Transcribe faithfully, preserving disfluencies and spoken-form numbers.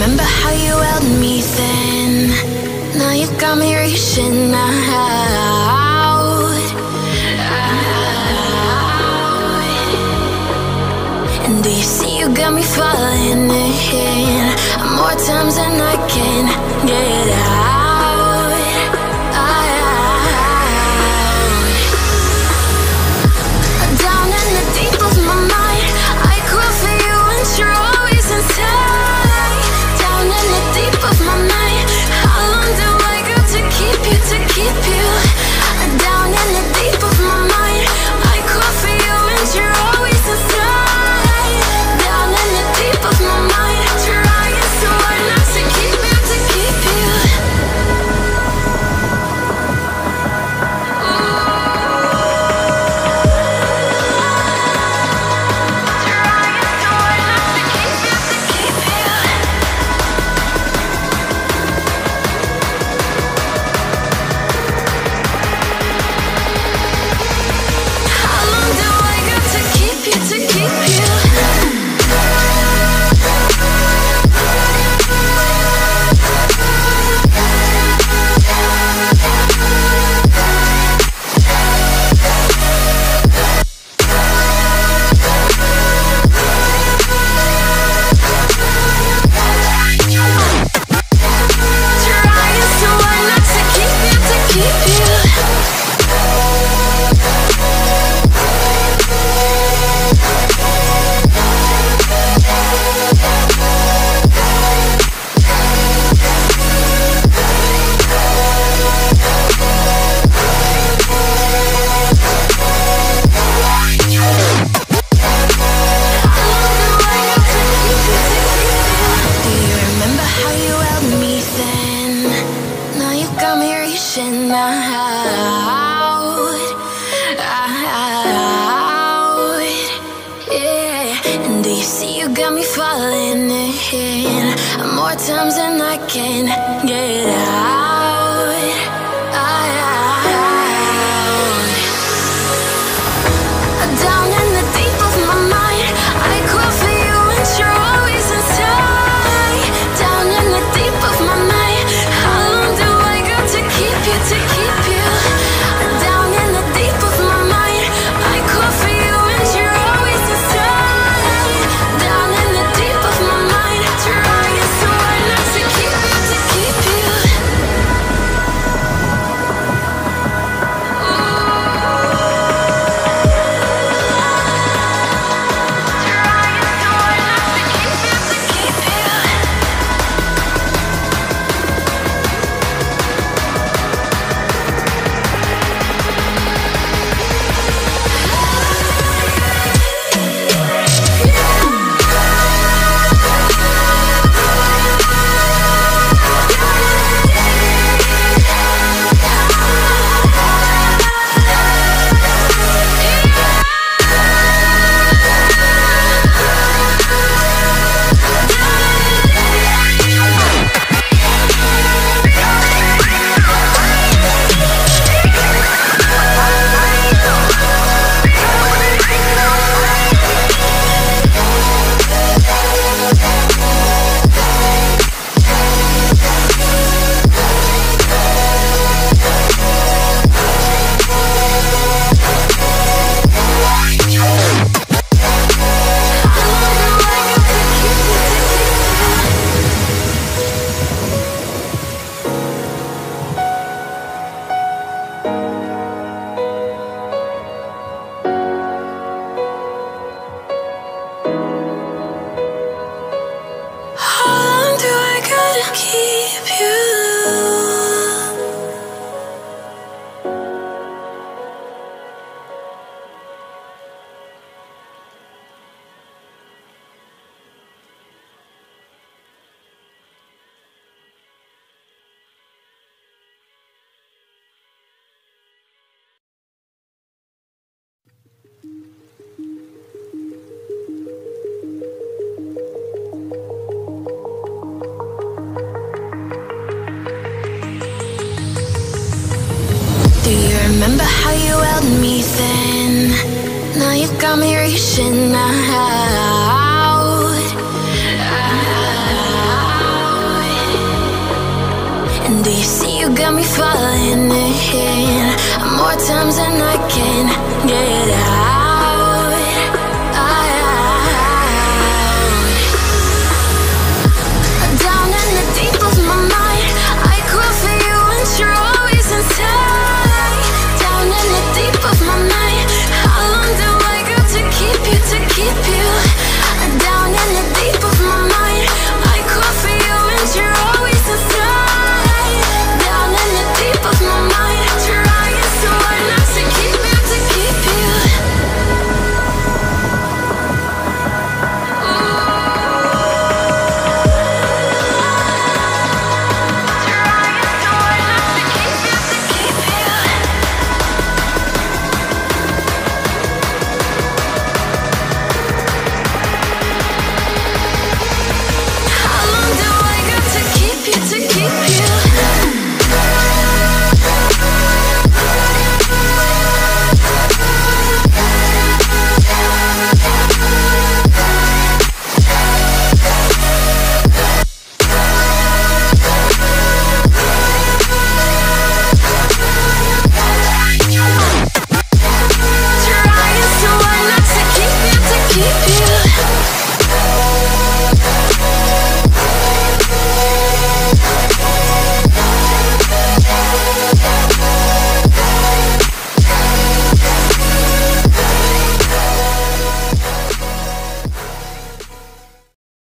Remember how you held me then? Now you got me reaching out, out. And do you see you got me falling in? More times than I can get out. More times than I can get out, out. Down in the deep of my mind, I crawl for you and you're always inside. Down in the deep of my mind, how long do I got to keep you, to keep you? Down in the deep of my mind, I crawl for you and you're always inside. Down in the deep of my mind, try. Remember how you held me then? Now you got me reaching out, out. got me falling in. More times than I can get out.